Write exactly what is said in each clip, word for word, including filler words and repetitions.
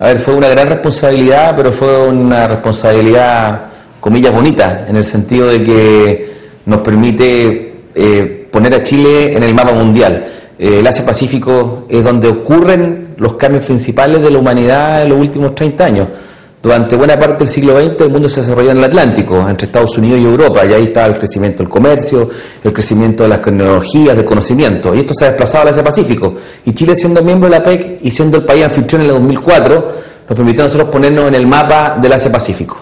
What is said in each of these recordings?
A ver, fue una gran responsabilidad, pero fue una responsabilidad, comillas, bonita, en el sentido de que nos permite eh, poner a Chile en el mapa mundial. Eh, el Asia-Pacífico es donde ocurren los cambios principales de la humanidad en los últimos treinta años. Durante buena parte del siglo veinte el mundo se desarrolló en el Atlántico, entre Estados Unidos y Europa, y ahí está el crecimiento del comercio, el crecimiento de las tecnologías, del conocimiento, y esto se ha desplazado al Asia-Pacífico. Y Chile, siendo miembro de la A P E C y siendo el país anfitrión en el dos mil cuatro, nos permitió a nosotros ponernos en el mapa del Asia-Pacífico.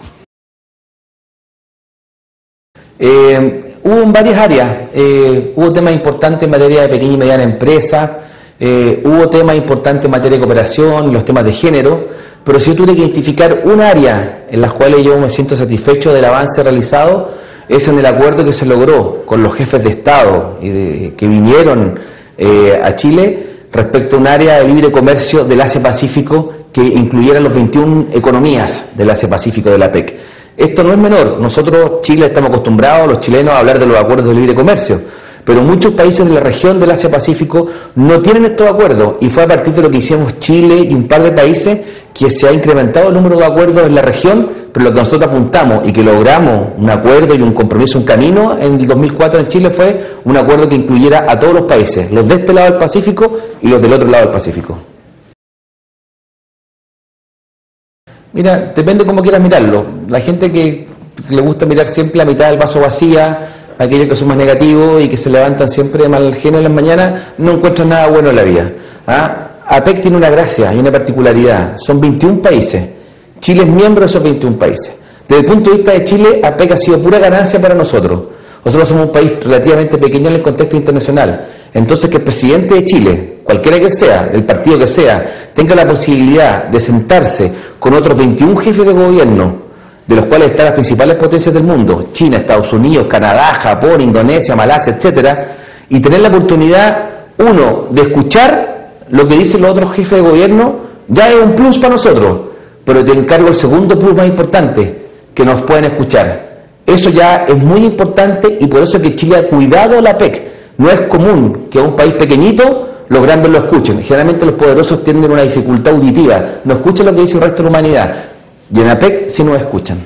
Eh, hubo en varias áreas, eh, hubo temas importantes en materia de pequeña y mediana empresa, eh, hubo temas importantes en materia de cooperación, los temas de género, pero si yo tuviera que identificar un área en la cual yo me siento satisfecho del avance realizado, es en el acuerdo que se logró con los jefes de Estado y de, que vinieron eh, a Chile respecto a un área de libre comercio del Asia-Pacífico que incluyera las veintiuna economías del Asia-Pacífico de la A P E C. Esto no es menor. Nosotros, Chile, estamos acostumbrados, los chilenos, a hablar de los acuerdos de libre comercio, pero muchos países de la región del Asia-Pacífico no tienen estos acuerdos, y fue a partir de lo que hicimos Chile y un par de países que se ha incrementado el número de acuerdos en la región, pero lo que nosotros apuntamos y que logramos un acuerdo y un compromiso, un camino, en el dos mil cuatro en Chile fue un acuerdo que incluyera a todos los países, los de este lado del Pacífico y los del otro lado del Pacífico. Mira, depende cómo quieras mirarlo. La gente que le gusta mirar siempre la mitad del vaso vacía, aquellos que son más negativos y que se levantan siempre de mal genio en las mañanas, no encuentran nada bueno en la vida. ¿Ah? A P E C tiene una gracia y una particularidad. Son veintiún países. Chile es miembro de esos veintiún países. Desde el punto de vista de Chile, A P E C ha sido pura ganancia para nosotros. Nosotros somos un país relativamente pequeño en el contexto internacional. Entonces, que el presidente de Chile, cualquiera que sea, del partido que sea, tenga la posibilidad de sentarse con otros veintiún jefes de gobierno, de los cuales están las principales potencias del mundo, China, Estados Unidos, Canadá, Japón, Indonesia, Malasia, etcétera, y tener la oportunidad, uno, de escuchar lo que dicen los otros jefes de gobierno, ya es un plus para nosotros, pero te encargo el segundo plus más importante, que nos pueden escuchar. Eso ya es muy importante, y por eso que Chile ha cuidado la A P E C. No es común que a un país pequeñito los grandes lo escuchen. Generalmente los poderosos tienen una dificultad auditiva, no escuchan lo que dice el resto de la humanidad. Y en A P E C sí nos escuchan.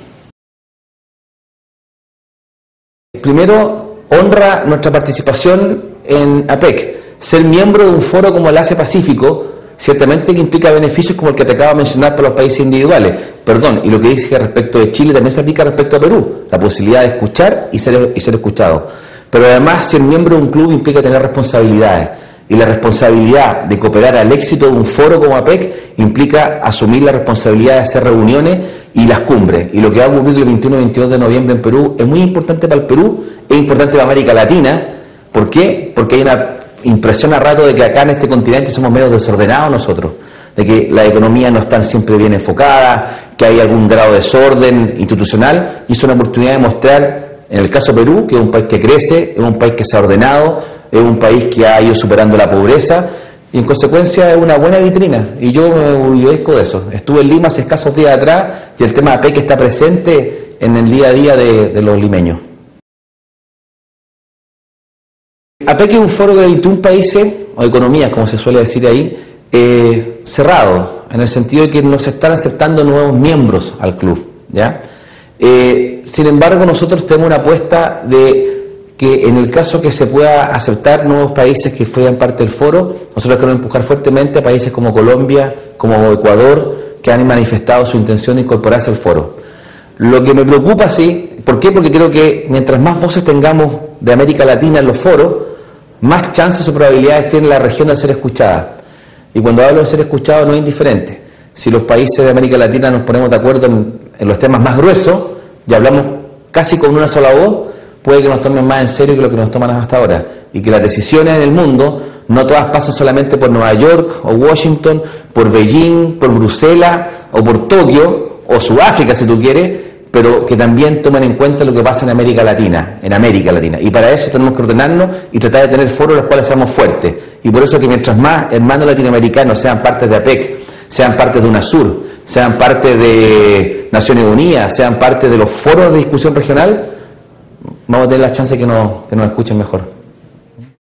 Primero, honra nuestra participación en A P E C. Ser miembro de un foro como el Asia-Pacífico ciertamente que implica beneficios como el que te acabo de mencionar para los países individuales. Perdón, y lo que dije respecto de Chile también se aplica respecto a Perú. La posibilidad de escuchar y ser, y ser escuchado. Pero además, ser miembro de un club implica tener responsabilidades, y la responsabilidad de cooperar al éxito de un foro como A P E C implica asumir la responsabilidad de hacer reuniones y las cumbres, y lo que va a ocurrir el veintiuno y veintidós de noviembre en Perú es muy importante para el Perú, es importante para América Latina. ¿Por qué? Porque hay una impresión a rato de que acá en este continente somos medio desordenados nosotros, de que la economía no está siempre bien enfocada, que hay algún grado de desorden institucional, y es una oportunidad de mostrar. En el caso de Perú, que es un país que crece, es un país que se ha ordenado, es un país que ha ido superando la pobreza, y en consecuencia es una buena vitrina, y yo me orgullo de eso. Estuve en Lima hace escasos días atrás, y el tema de A P E C está presente en el día a día de, de los limeños. A P E C es un foro de veintiún países, o economías como se suele decir ahí, eh, cerrado, en el sentido de que no se están aceptando nuevos miembros al club, ¿ya? Eh, sin embargo, nosotros tenemos una apuesta de que en el caso que se pueda aceptar nuevos países que fueran parte del foro, nosotros queremos empujar fuertemente a países como Colombia, como Ecuador, que han manifestado su intención de incorporarse al foro. Lo que me preocupa, sí, ¿por qué? Porque creo que mientras más voces tengamos de América Latina en los foros, más chances o probabilidades tiene la región de ser escuchada. Y cuando hablo de ser escuchado no es indiferente. Si los países de América Latina nos ponemos de acuerdo en, en los temas más gruesos, y hablamos casi con una sola voz, puede que nos tomen más en serio que lo que nos toman hasta ahora, y que las decisiones en el mundo no todas pasan solamente por Nueva York o Washington, por Beijing, por Bruselas o por Tokio o Sudáfrica si tú quieres, pero que también tomen en cuenta lo que pasa en América Latina, en América Latina, y para eso tenemos que ordenarnos y tratar de tener foros en los cuales seamos fuertes, y por eso que mientras más hermanos latinoamericanos sean partes de A P E C, sean partes de UNASUR, sean parte de Naciones Unidas, sean parte de los foros de discusión regional, vamos a tener la chance de que nos, que nos escuchen mejor.